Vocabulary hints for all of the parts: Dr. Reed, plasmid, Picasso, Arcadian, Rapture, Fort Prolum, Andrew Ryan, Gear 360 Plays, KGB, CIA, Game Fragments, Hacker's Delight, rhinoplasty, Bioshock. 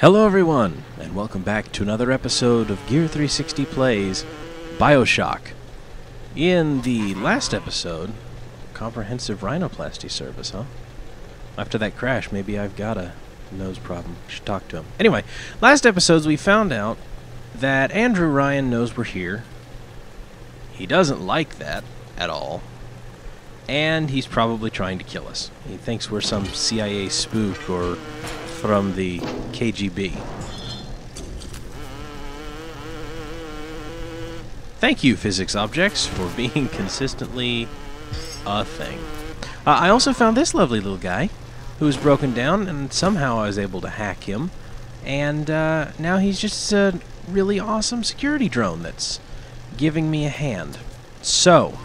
Hello everyone, and welcome back to another episode of Gear 360 Plays Bioshock. In the last episode, comprehensive rhinoplasty service, huh? After that crash, maybe I've got a nose problem. Should talk to him. Anyway, last episode we found out that Andrew Ryan knows we're here. He doesn't like that at all. And he's probably trying to kill us. He thinks we're some CIA spook or from the KGB. Thank you, physics objects, for being consistently a thing. I also found this lovely little guy who was broken down, and somehow I was able to hack him. And now he's just a really awesome security drone that's giving me a hand. So,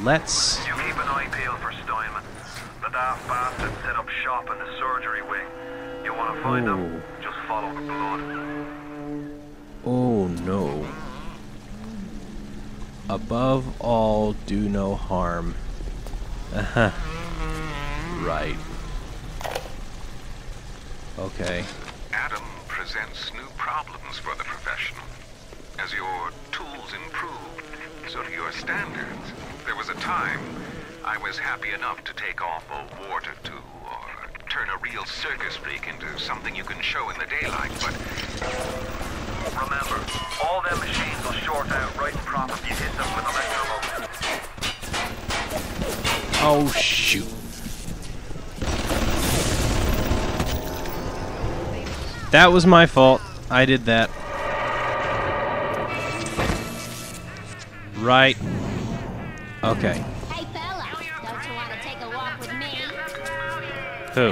let's... Bastard set up shop in the surgery wing. You want to find them? Just follow the blood. Oh no. Above all, do no harm. Uh-huh. Right. Okay. Adam presents new problems for the profession. As your tools improved, so do your standards. There was a time I was happy enough to take off a wart or two, or turn a real circus freak into something you can show in the daylight, but... Remember, all them machines will short out right and proper if you hit them with electromotion. Oh, shoot. That was my fault. I did that. Right. Okay. Who?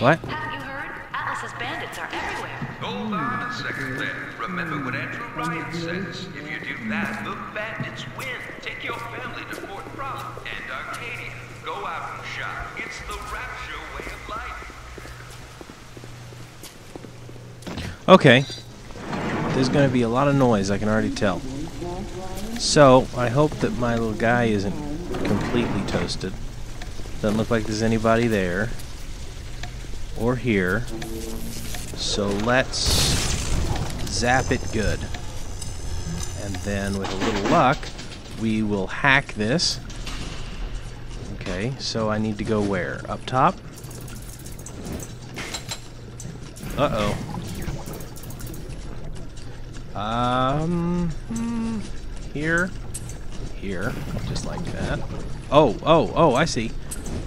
What? Have you heard? Atlas's bandits are everywhere. Hold on a second there. Remember what Andrew Ryan says. If you do that, the bandits win. Take your family to Fort Prolum and Arcadian. Go out and shop. It's the Rapture way of life. Okay. There's going to be a lot of noise, I can already tell. So, I hope that my little guy isn't completely toasted. Doesn't look like there's anybody there. Or here. So let's zap it good. And then with a little luck, we will hack this. Okay, so I need to go where? Up top? Uh-oh. Here, just like that. Oh, I see.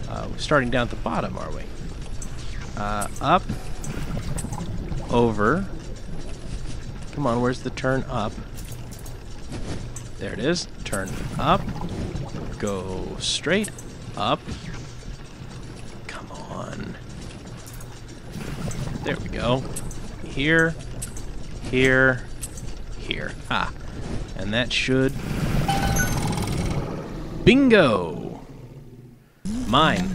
We're starting down at the bottom, are we? Up, over. Come on, where's the turn up? There it is. Turn up. Go straight up. Come on. There we go. Here, here, here. Ah. And that should... Bingo! Mine.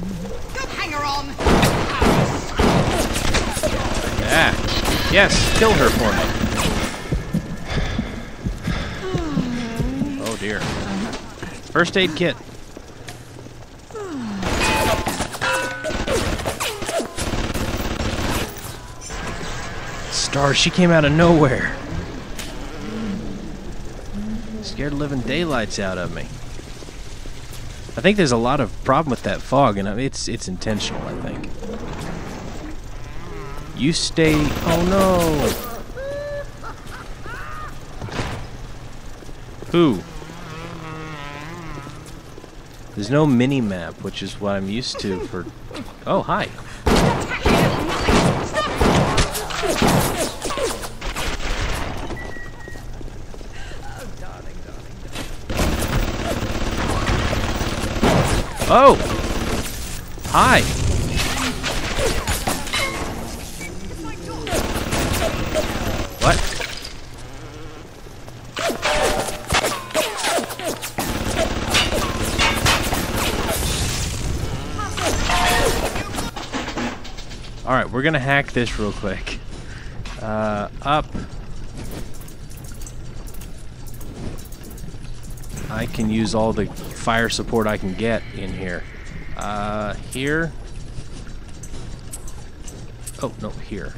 Don't hang her on. Ah. Yes, kill her for me. Oh dear. First aid kit. Stars, she came out of nowhere. Scared living daylights out of me. I think there's a lot of problem with that fog, and it's intentional, I think. You stay... Oh, no! Who? There's no mini-map, which is what I'm used to for... Oh, hi! Oh! Hi! What? Alright, we're gonna hack this real quick. Up. I can use all the fire support I can get in here. Here. Oh, no, here.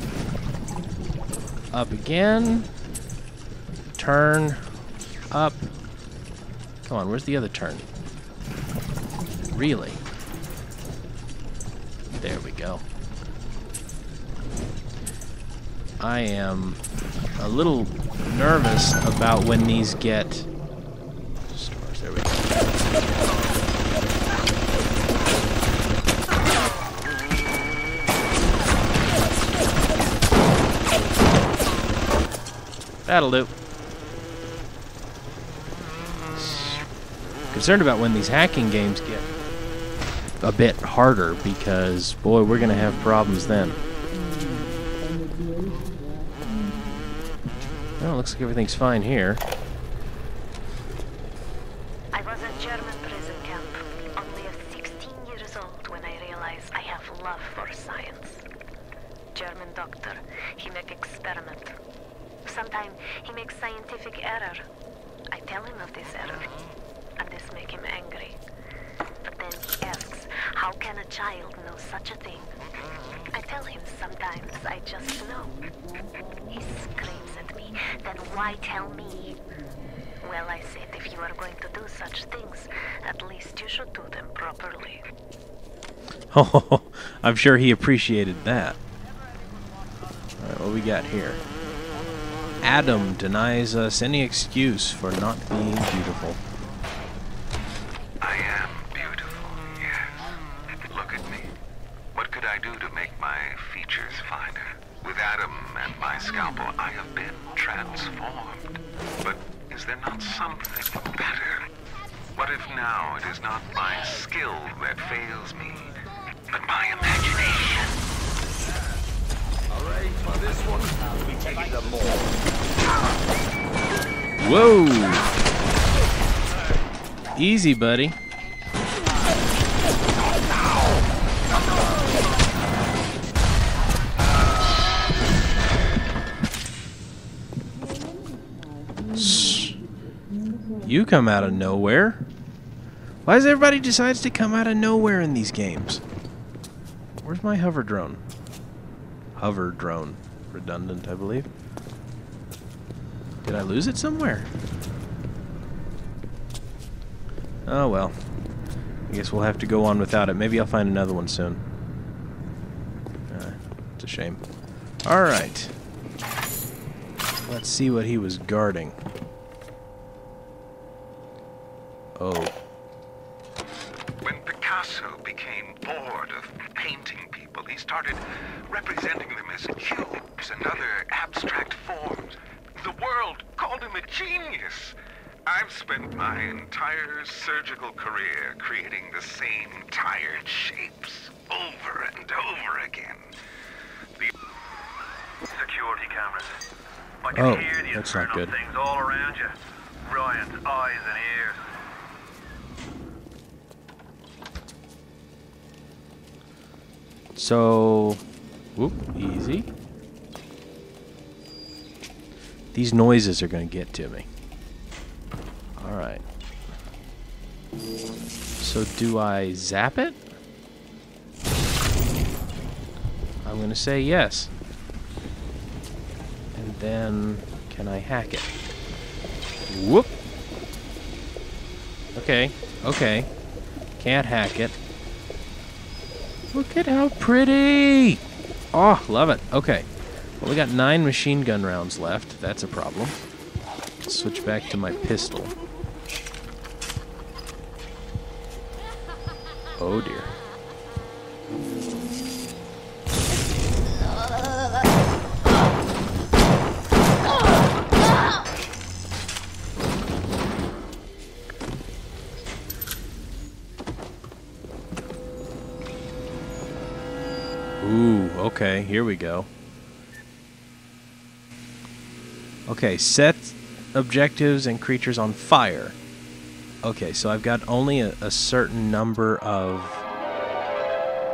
Up again. Turn. Up. Come on, where's the other turn? Really? There we go. I am a little nervous about when these get stars. There we go. That'll do. Concerned about when these hacking games get a bit harder, because boy, we're gonna have problems then. Well, looks like everything's fine here. I was at German prison camp, only at 16 years old when I realized I have love for science. German doctor, he make experiment. Sometime he makes scientific error. I tell him of this error, and this make him angry. But then he asks, how can a child know such a thing? I tell him sometimes I just know. He screams at me, then why tell me? Well, I said, if you are going to do such things, at least you should do them properly. Oh, I'm sure he appreciated that. Alright, what we got here? Adam denies us any excuse for not being beautiful. I am beautiful, yes. Look at me. What could I do to make my features finer? With Adam and my scalpel, I have been transformed. But is there not something better? What if now it is not my skill that fails me, but my imagination? Alright, for this one, we take the more. Whoa! Easy, buddy. You come out of nowhere. Why does everybody decides to come out of nowhere in these games? Where's my hover drone? Hover drone. Redundant, I believe. Did I lose it somewhere? Oh well, I guess we'll have to go on without it. Maybe I'll find another one soon. It's a shame. Alright. Let's see what he was guarding. Oh. When Picasso became bored of painting people, he started representing them as cubes and other abstract forms. The world called him a genius. I've spent my entire surgical career creating the same tired shapes over and over again. The security cameras. I can hear the internal things all around you. Ryan's eyes and ears. So, whoop, easy. These noises are going to get to me. Alright. So do I zap it? I'm going to say yes. And then, can I hack it? Whoop! Okay, okay. Can't hack it. Look at how pretty! Oh, love it. Okay. Well, we got 9 machine gun rounds left. That's a problem. Let's switch back to my pistol. Oh dear. Ooh, okay, here we go. Okay, set objectives and creatures on fire. Okay, so I've got only a certain number of...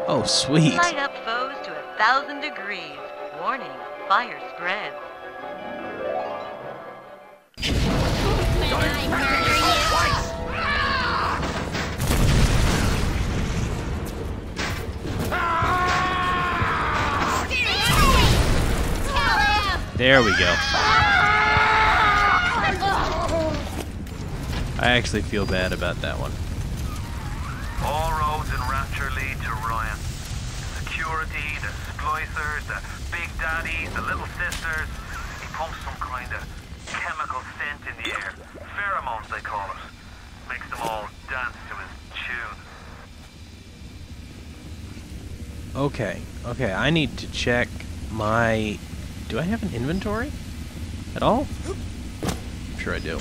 Oh, sweet! Light up foes to 1,000 degrees. Warning, fire spreads. There we go. I actually feel bad about that one. All roads in Rapture lead to Ryan. The security, the splicers, the big daddies, the little sisters. He pumps some kind of chemical scent in the air. Pheromones, they call it. Makes them all dance to his tune. Okay, okay, I need to check my... Do I have an inventory? At all? I'm sure I do.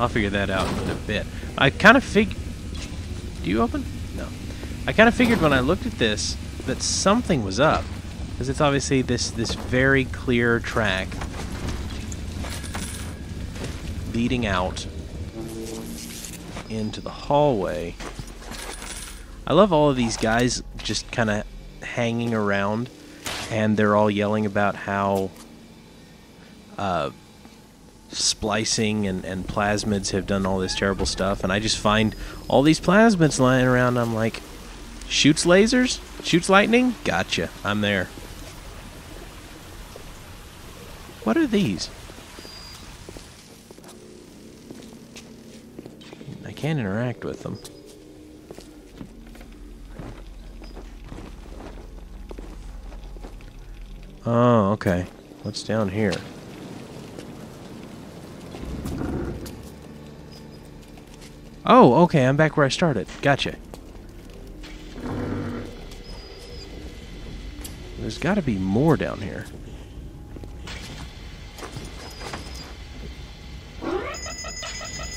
I'll figure that out in a bit. I kind of Do you open? No. I kind of figured when I looked at this that something was up. Because it's obviously this very clear track leading out into the hallway. I love all of these guys just kind of hanging around, and they're all yelling about how splicing and plasmids have done all this terrible stuff, and I just find all these plasmids lying around. I'm like, shoots lasers? Shoots lightning? Gotcha. I'm there. What are these? I can't interact with them. Oh, okay. What's down here? Oh, okay, I'm back where I started. Gotcha. There's gotta be more down here.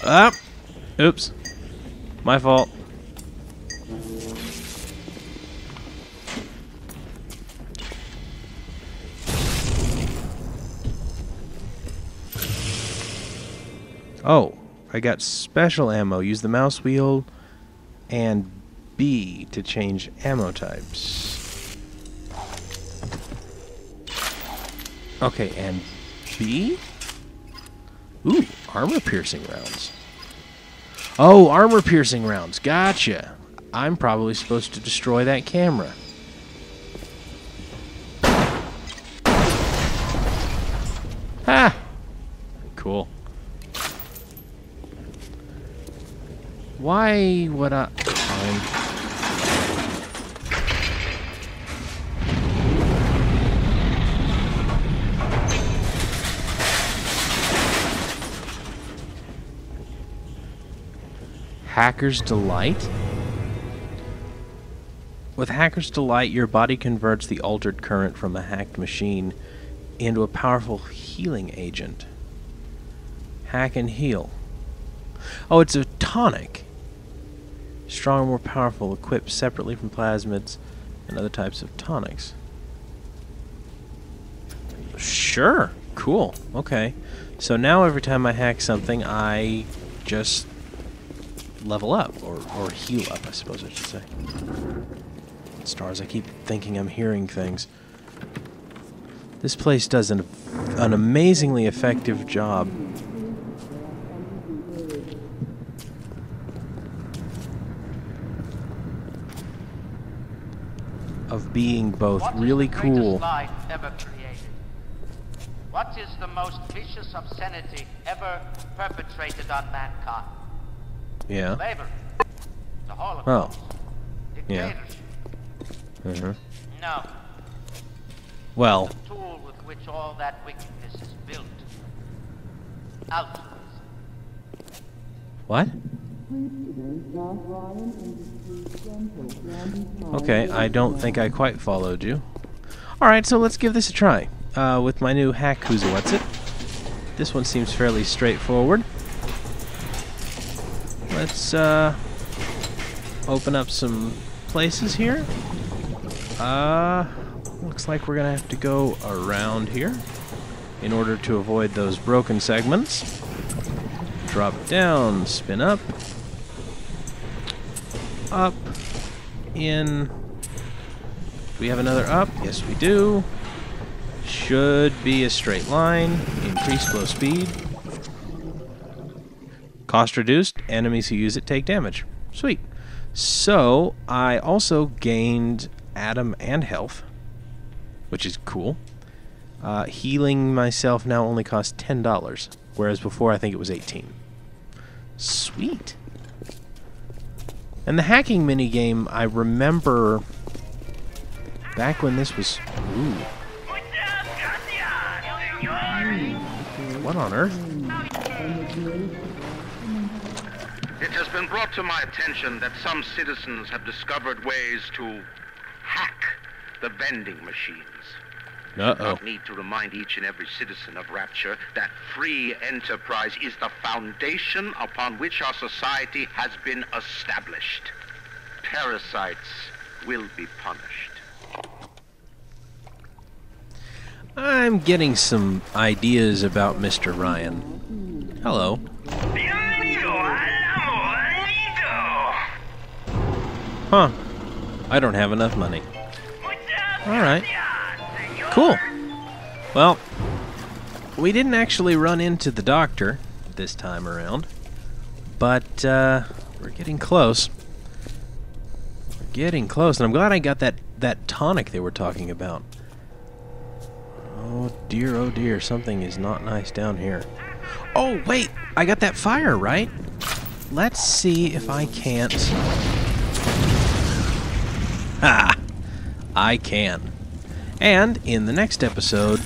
Ah! Oops. My fault. Oh, I got special ammo. Use the mouse wheel and B to change ammo types. Okay, and B? Ooh, armor-piercing rounds. Oh, armor-piercing rounds. Gotcha. I'm probably supposed to destroy that camera. Ha! Cool. Why would I... Hacker's Delight? With Hacker's Delight, your body converts the altered current from a hacked machine into a powerful healing agent. Hack and heal. Oh, it's a tonic. Stronger, more powerful, equipped separately from plasmids and other types of tonics. Sure. Cool. Okay. So now every time I hack something, I just level up, or heal up, I suppose I should say. Stars, I keep thinking I'm hearing things. This place does an amazingly effective job. Of being both really cool. What is the most vicious obscenity ever perpetrated on mankind? Yeah. Slavery. The Holocaust. Oh. Dictatorship. Yeah. Uh-huh. No. Well. The tool with which all that wickedness is built. Altruism. What? Okay, I don't think I quite followed you. Alright, so let's give this a try. With my new hack, who's what's it? This one seems fairly straightforward. Let's open up some places here. Looks like we're gonna have to go around here in order to avoid those broken segments. Drop down, spin up. Up, in. Do we have another up? Yes, we do. Should be a straight line. Increase flow speed. Cost reduced. Enemies who use it take damage. Sweet. So, I also gained atom and health, which is cool. Healing myself now only costs $10, whereas before I think it was 18. Sweet. And the hacking minigame, I remember back when this was... Ooh. What on earth? It has been brought to my attention that some citizens have discovered ways to hack the vending machines. Uh-oh. I need to remind each and every citizen of Rapture that free enterprise is the foundation upon which our society has been established. Parasites will be punished. I'm getting some ideas about Mr. Ryan. Hello. Huh. I don't have enough money. Alright. Cool. Well, we didn't actually run into the doctor this time around, but we're getting close. We're getting close, and I'm glad I got that tonic they were talking about. Oh dear, something is not nice down here. Oh, wait! I got that fire, right? Let's see if I can't... Ha! I can. And in the next episode,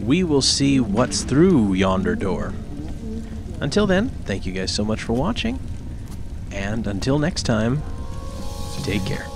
we will see what's through yonder door. Until then, thank you guys so much for watching, and until next time, take care.